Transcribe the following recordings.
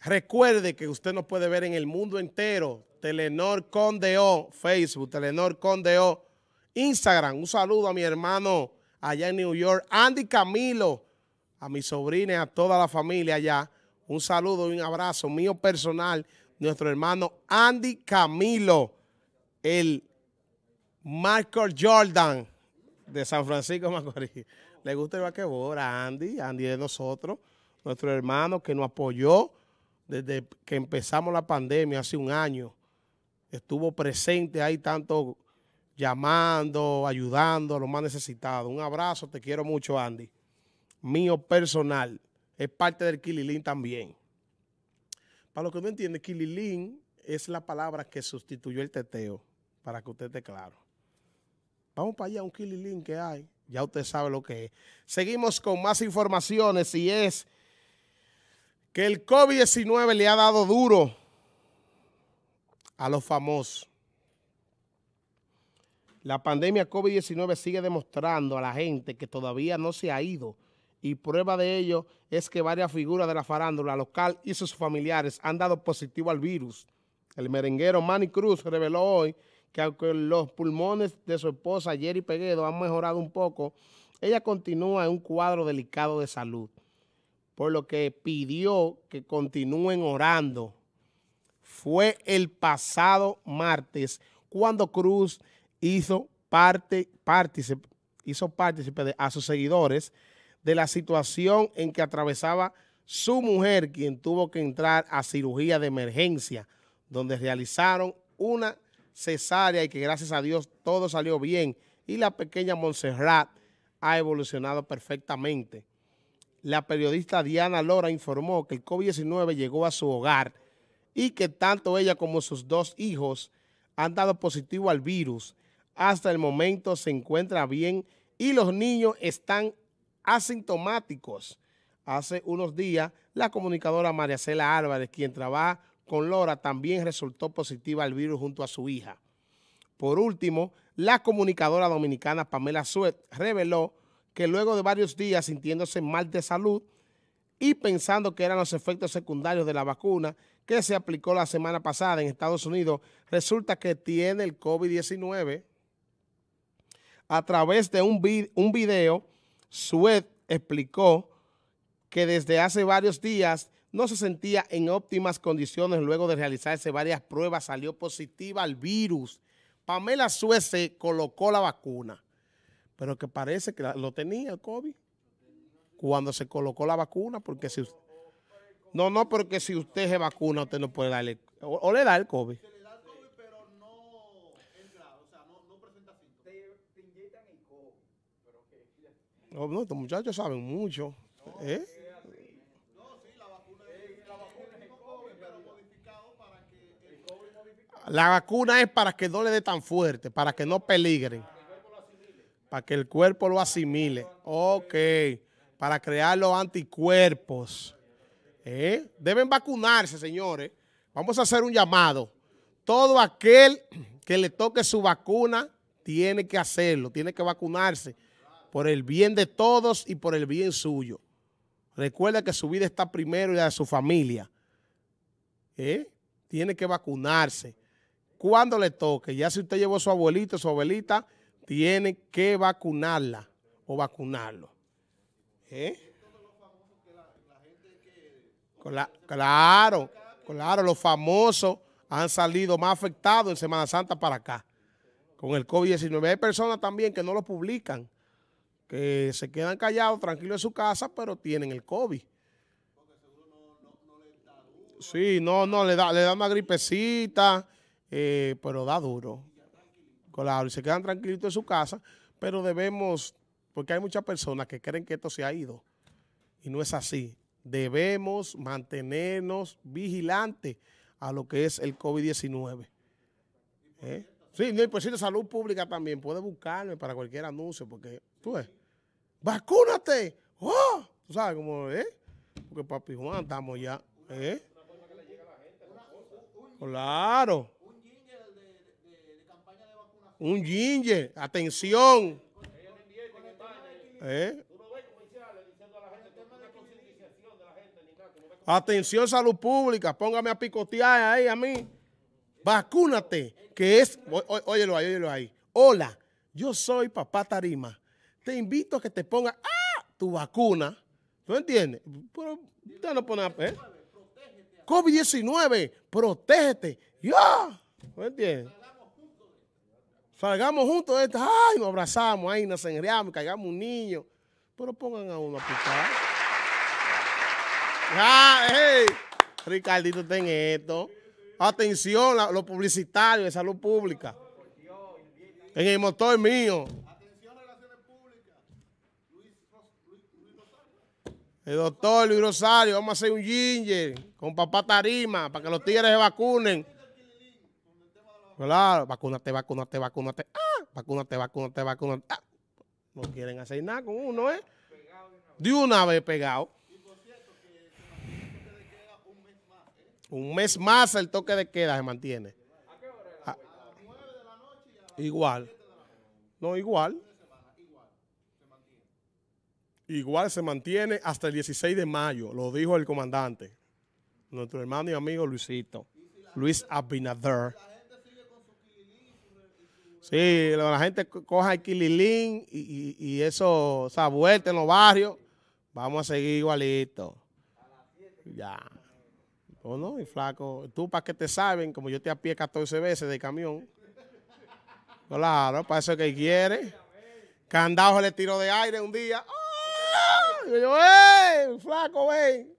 Recuerde que usted nos puede ver en el mundo entero, Telenor Condeo, Facebook, Telenor Condeo, Instagram. Un saludo a mi hermano allá en New York, Andy Camilo, a mis sobrinas, a toda la familia allá. Un saludo y un abrazo mío personal, nuestro hermano Andy Camilo, el Marco Jordan de San Francisco de Macorís. Le gusta el vaquebol a Andy, Andy de nosotros, nuestro hermano que nos apoyó desde que empezamos la pandemia hace un año. Estuvo presente ahí tanto llamando, ayudando a los más necesitados. Un abrazo, te quiero mucho, Andy. Mío personal. Es parte del Quililín también. Para los que no entienden, Quililín es la palabra que sustituyó el teteo, para que usted esté claro. Vamos para allá, un Quililín que hay. Ya usted sabe lo que es. Seguimos con más informaciones y es que el COVID-19 le ha dado duro a los famosos. La pandemia COVID-19 sigue demostrando a la gente que todavía no se ha ido. Y prueba de ello es que varias figuras de la farándula local y sus familiares han dado positivo al virus. El merenguero Manny Cruz reveló hoy que aunque los pulmones de su esposa Jerry Peguedo han mejorado un poco, ella continúa en un cuadro delicado de salud, por lo que pidió que continúen orando. Fue el pasado martes cuando Cruz hizo partícipe a sus seguidores de la situación en que atravesaba su mujer, quien tuvo que entrar a cirugía de emergencia, donde realizaron una cesárea y que gracias a Dios todo salió bien y la pequeña Montserrat ha evolucionado perfectamente. La periodista Diana Lora informó que el COVID-19 llegó a su hogar y que tanto ella como sus dos hijos han dado positivo al virus. Hasta el momento se encuentra bien y los niños están asintomáticos. Hace unos días, la comunicadora Maricela Álvarez, quien trabaja con Laura, también resultó positiva al virus junto a su hija. Por último, la comunicadora dominicana Pamela Sued reveló que luego de varios días sintiéndose mal de salud y pensando que eran los efectos secundarios de la vacuna que se aplicó la semana pasada en Estados Unidos, resulta que tiene el COVID-19. A través de un video, Sued explicó que desde hace varios días no se sentía en óptimas condiciones. Luego de realizarse varias pruebas, salió positiva al virus. Pamela Sued se colocó la vacuna, pero que parece que lo tenía el COVID cuando se colocó la vacuna, porque si usted, no, porque si usted se vacuna, usted no puede darle, o le da el COVID. No, estos muchachos saben mucho. No, ¿eh? No, sí, la vacuna es COVID, pero modificado para que el COVID modificado. La vacuna es para que no le dé tan fuerte, para que no peligren. Para que el cuerpo lo asimile. Ok, para crear los anticuerpos. ¿Eh? Deben vacunarse, señores. Vamos a hacer un llamado. Todo aquel que le toque su vacuna tiene que hacerlo, tiene que vacunarse, por el bien de todos y por el bien suyo. Recuerda que su vida está primero y la de su familia. ¿Eh? Tiene que vacunarse. Cuando le toque, ya si usted llevó a su abuelito o su abuelita, tiene que vacunarla o vacunarlo. ¿Eh? Claro, los famosos han salido más afectados en Semana Santa para acá, con el COVID-19. Hay personas también que no lo publican, que se quedan callados, tranquilos en su casa, pero tienen el COVID. Porque seguro no le da duro. Sí, le da una gripecita, pero da duro. Claro, y se quedan tranquilitos en su casa, pero debemos, porque hay muchas personas que creen que esto se ha ido, y no es así. Debemos mantenernos vigilantes a lo que es el COVID-19. ¿Eh? Sí, no, y por si de salud pública también, puede buscarme para cualquier anuncio, porque tú ves, vacúnate, oh, tú sabes cómo es, porque papi Juan estamos ya, ¿eh? Claro. Un jingle de campaña de vacunación. Un ginger, atención. Atención, salud pública, póngame a picotear ahí a mí. Vacúnate, que es... Óyelo ahí, óyelo ahí. Hola, yo soy Papá Tarima. Te invito a que te pongas tu vacuna. ¿Tú entiendes? Pero usted no pone... COVID-19, protégete. ¡Ya! ¿Tú entiendes? Salgamos juntos de esta. ¡Ay! Nos abrazamos, ahí nos enreamos, cargamos un niño. Pero pongan a uno a picar. Ah, hey. Ricardito, ten esto. Atención, los publicitarios de salud pública. En el motor mío. Atención, relaciones públicas. Luis Rosario. El doctor Luis Rosario, vamos a hacer un ginger con Papá Tarima para que los tigres se vacunen. Claro, vacúnate, vacúnate, vacúnate. Vacúnate, vacúnate, vacúnate. No quieren hacer nada con uno, ¿eh? De una vez pegado. Un mes más el toque de queda se mantiene. ¿A qué hora? A las 9 de la noche y a las igual. 7 de la mañana. No, igual. Igual se mantiene hasta el 16 de mayo, lo dijo el comandante. Nuestro hermano y amigo Luisito. Luis Abinader. La gente sigue con su quililín. Sí, la gente coja el quililín y eso, o sea, vuelta en los barrios. Vamos a seguir igualito. A las 7. Ya. ¿O no? Y flaco, tú para que te saben, como yo te apié 14 veces de camión. Claro, para eso que quiere. Candajo le tiró de aire un día. ¡Oh! Y yo, ¡ey! Flaco, ven.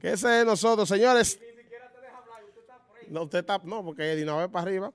Que ese es nosotros, señores. Ni siquiera te deja hablar, usted está preso. No, porque de una vez para arriba.